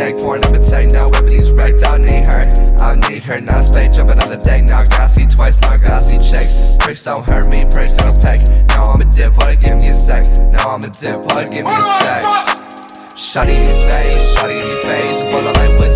neck, torn up inside, now everything's wrecked. I need her, now spake, jumping on the deck, now gossy twice, now gossy checks. Bricks don't hurt me, bricks don't pack. Now I'm a dipwad, give me a sec. Now I'm a dipwad, give me a sec. Shotty in his face, shotty in your face, pull up like